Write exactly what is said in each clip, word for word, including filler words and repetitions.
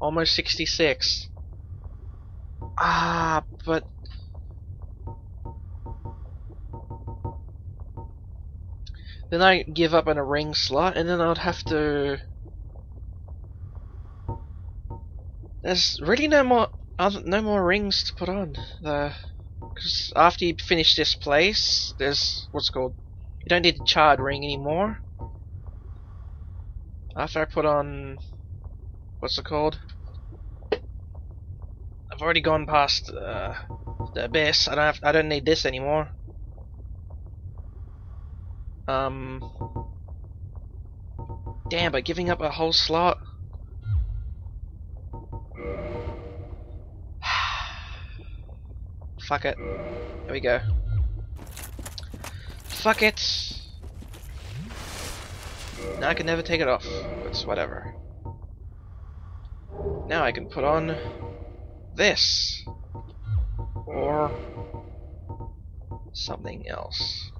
Almost sixty-six. Ah, but... then I give up on a ring slot, and then I would have to... There's really no more other, no more rings to put on. Because after you finish this place, there's what's called... You don't need a charred ring anymore. After I put on... what's it called? I've already gone past uh, the abyss. I don't have, I don't need this anymore. Um, damn, but giving up a whole slot. Fuck it. Here we go. Fuck it. Now I can never take it off. It's whatever. Now I can put on this or something else.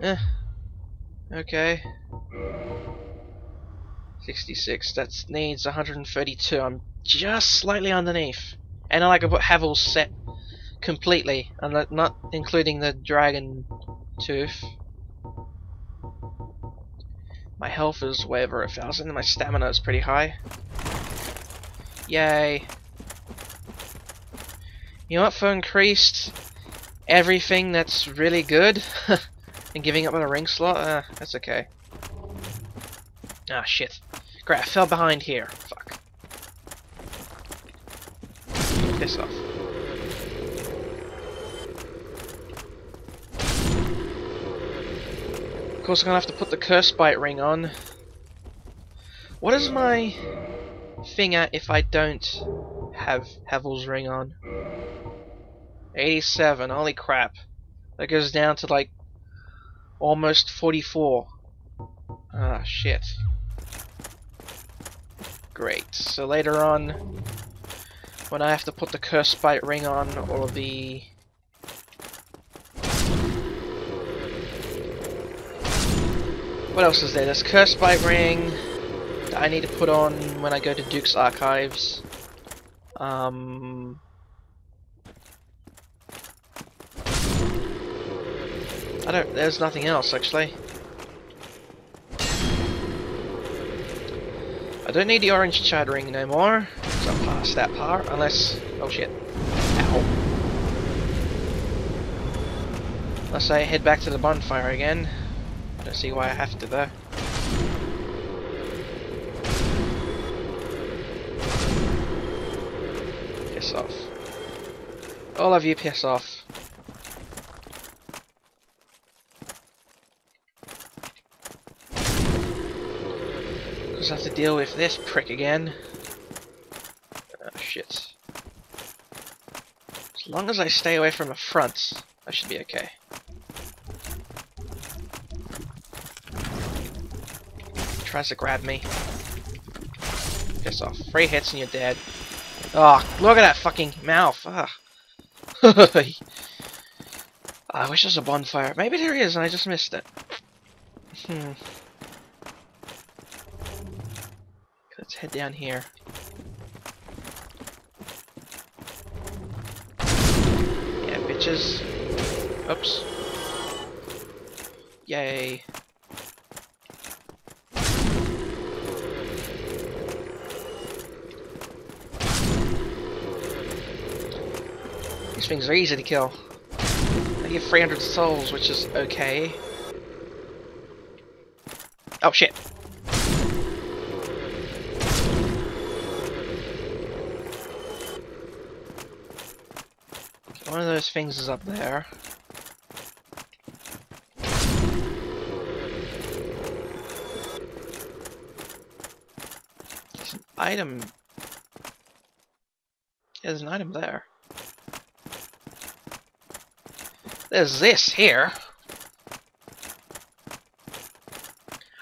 Eh. Okay. sixty-six. That needs one hundred thirty-two. I'm just slightly underneath. And I like to put Havel's set completely, and not including the dragon tooth. My health is way over a thousand, and my stamina is pretty high. Yay! You know what? For increased everything that's really good. And giving up on a ring slot? Uh, that's okay. Ah, shit. Crap, I fell behind here. Fuck. Piss off. Of course, I'm gonna have to put the Cursebite Ring on. What is my thing at if I don't have Havel's Ring on? eighty-seven. Holy crap. That goes down to like almost forty-four. Ah, shit. Great. So later on, when I have to put the Cursebite Ring on, or the... what else is there? There's Cursebite Ring that I need to put on when I go to Duke's Archives. Um... I don't... there's nothing else, actually. I don't need the Orange Charred Ring no more, so I'm past that part, unless... oh shit. Ow. Unless I head back to the bonfire again. I don't see why I have to, though. Piss off. All of you, piss off. Have to deal with this prick again. Oh shit. As long as I stay away from the front, I should be okay. He tries to grab me. Piss off. Three hits and you're dead. Oh, look at that fucking mouth. Ah. I wish there was a bonfire. Maybe there is and I just missed it. Hmm. Let's head down here. Yeah, bitches. Oops. Yay. These things are easy to kill. I get three hundred souls, which is okay. Oh shit. One of those things is up there. There's an item. Yeah, there's an item there. There's this here.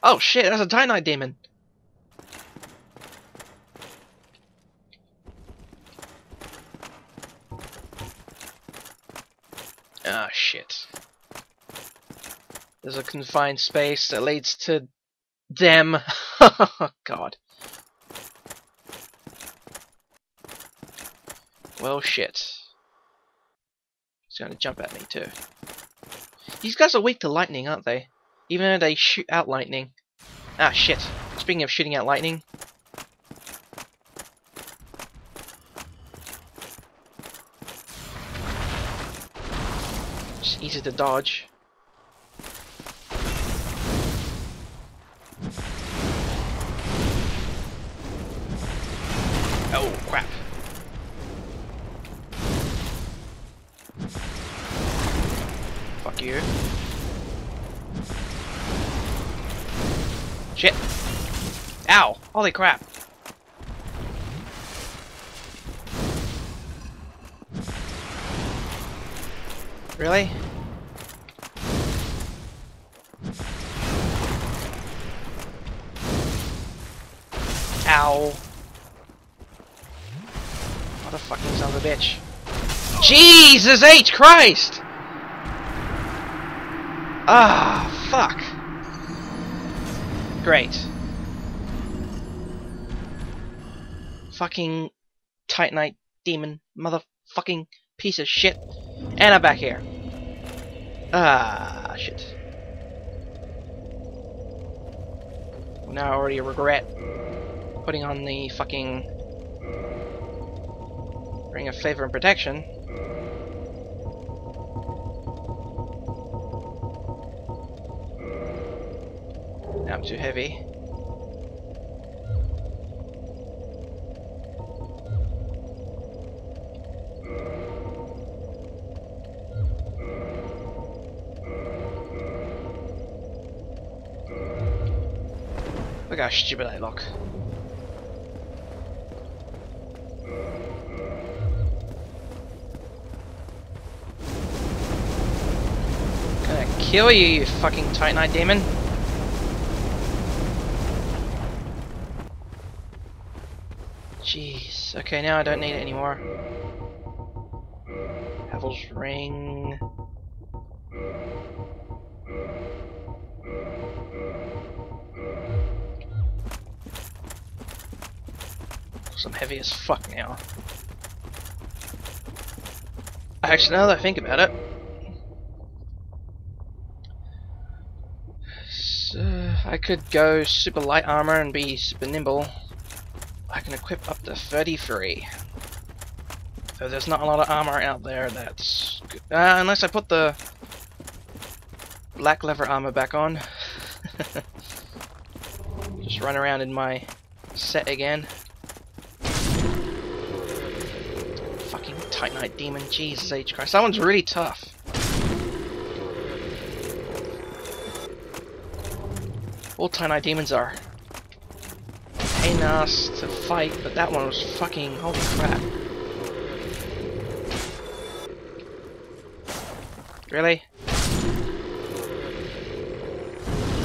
Oh shit, that's a Titanite Demon. Ah, shit. There's a confined space that leads to them. God. Well, shit. He's going to jump at me, too. These guys are weak to lightning, aren't they? Even though they shoot out lightning. Ah, shit. Speaking of shooting out lightning... It's easy to dodge. Oh, crap. Fuck you. Shit. Ow. Holy crap. Really? Ow. Motherfucking son of a bitch. Jesus H. Christ! Ah, fuck. Great. Fucking Titanite Demon motherfucking piece of shit. And I'm back here. Ah, shit. Now I already regret putting on the fucking Ring of Favor and Protection. Now I'm too heavy. Look how stupid I look. Gonna kill you, you fucking Titanite Demon. Jeez. Okay, now I don't need it anymore. Havel's Ring. I'm heavy as fuck now. Actually, now that I think about it, so I could go super light armor and be super nimble. I can equip up to thirty-three. So there's not a lot of armor out there that's good. Uh, unless I put the black leather armor back on. Just run around in my set again. Titanite Demon, Jesus H. Christ, that one's really tough. All Titanite Demons are a pain in the ass to fight, but that one was fucking holy crap. Really?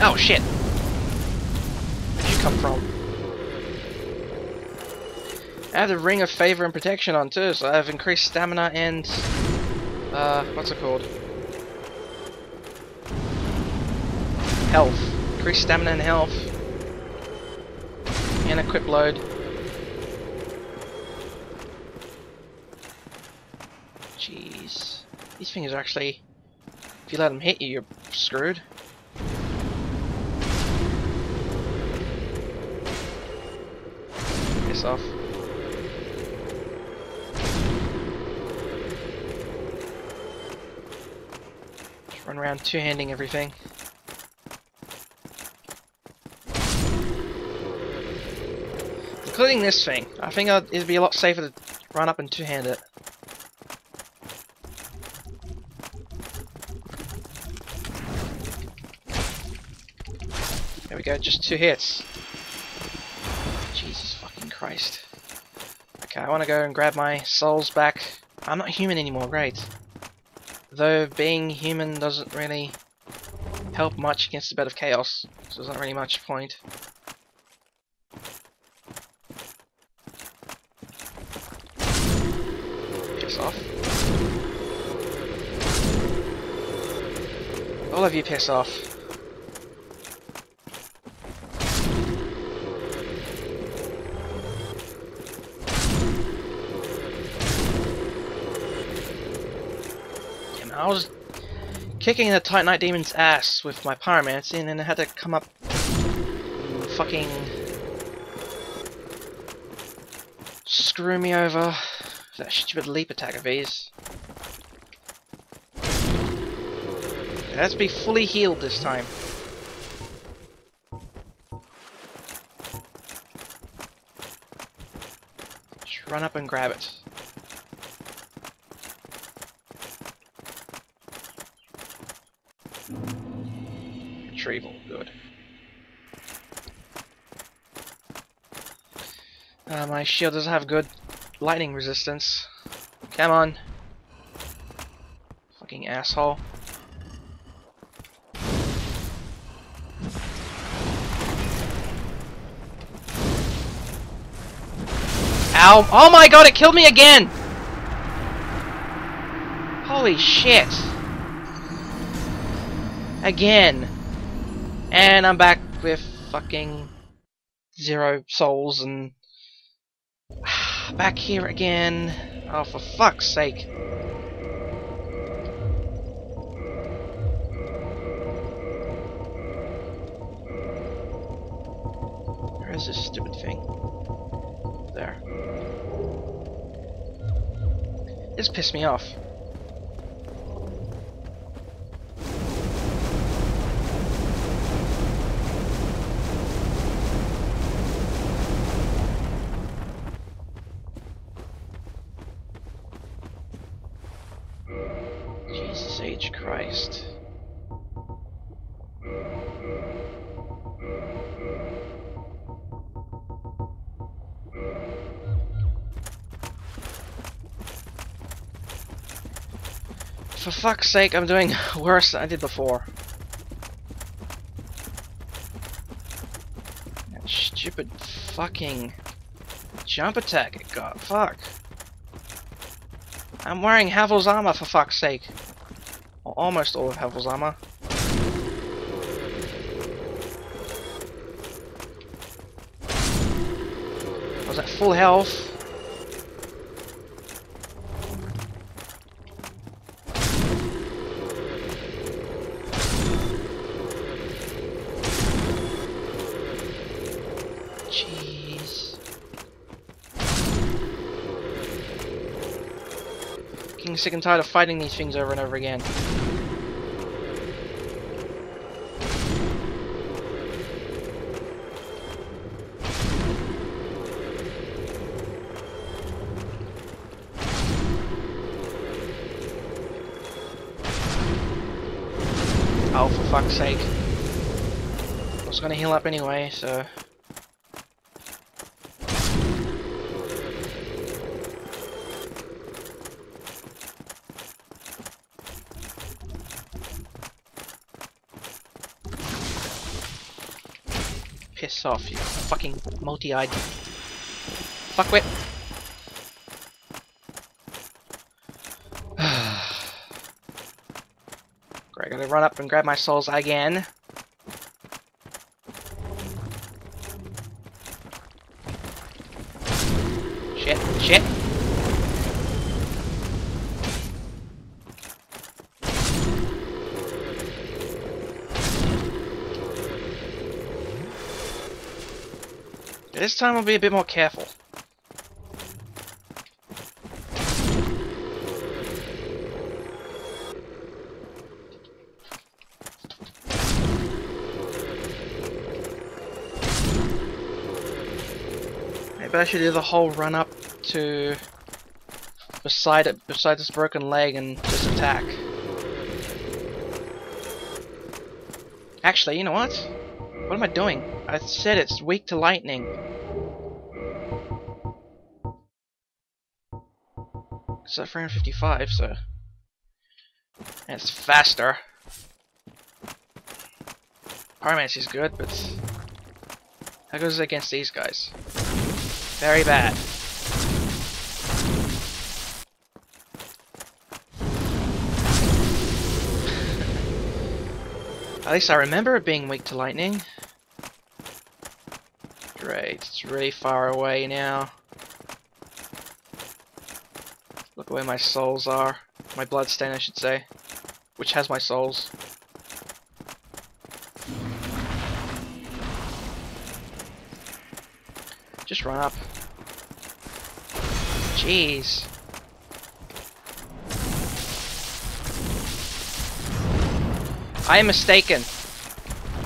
Oh shit! Where'd you come from? I have the Ring of Favor and Protection on too, so I have increased stamina and... Uh, what's it called? Health. Increased stamina and health. And equip load. Jeez. These things are actually... If you let them hit you, you're screwed. Piss off. Run around two-handing everything. Including this thing. I think it'd be a lot safer to run up and two-hand it. There we go, just two hits. Jesus fucking Christ. Okay, I want to go and grab my souls back. I'm not human anymore, great. Though being human doesn't really help much against the bed of chaos, so there's not really much point. Piss off. All of you piss off. I was kicking the Titanite Demon's ass with my Pyromancy, and then I had to come up fucking screw me over with that stupid leap attack of his. It has to be fully healed this time. Just run up and grab it. Retrieval, good. Uh, my shield doesn't have good lightning resistance. Come on. Fucking asshole. Ow! Oh my god, it killed me again! Holy shit! Again! And I'm back with fucking zero souls and back here again. Oh, for fuck's sake. Where is this stupid thing? There. This pissed me off. Christ. For fuck's sake, I'm doing worse than I did before. That stupid fucking jump attack it got. Fuck. I'm wearing Havel's armor, for fuck's sake. Almost all of Havel's armor. I was at full health. Jeez. Getting sick and tired of fighting these things over and over again. Oh, for fuck's sake. I was gonna heal up anyway, so... Piss off, you fucking multi-eyed fuckwit. I'm gonna run up and grab my souls again. Shit, shit. This time I'll be a bit more careful. I should do the whole run up to beside it, beside this broken leg, and just attack. Actually, you know what? What am I doing? I said it's weak to lightning. It's at three fifty-five, so and it's faster. Pyromancy's good, but how goes it against these guys? Very bad. At least I remember it being weak to lightning. Great, it's really far away now. Look where my souls are. My bloodstain, I should say. Which has my souls. Just run up. Jeez. I am mistaken.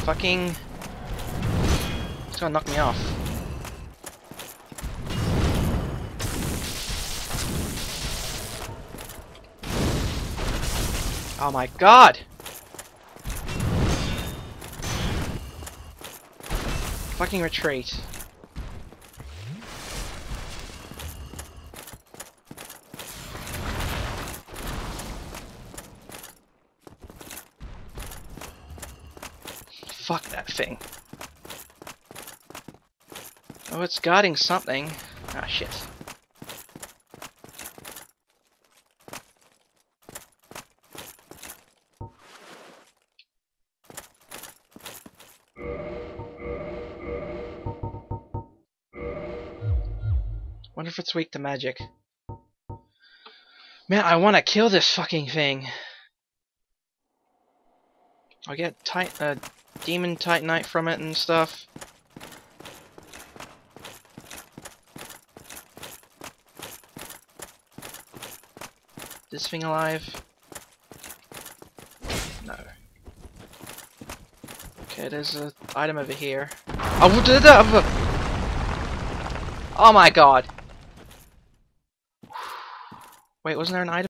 Fucking. It's gonna knock me off. Oh my god! Fucking retreat. Fuck that thing. Oh, it's guarding something. Ah, shit. Wonder if it's weak to magic. Man, I want to kill this fucking thing. I'll get tight. Uh, Demon Titanite from it and stuff. This thing alive? No. Okay, there's an item over here. Oh my god! Wait, wasn't there an item?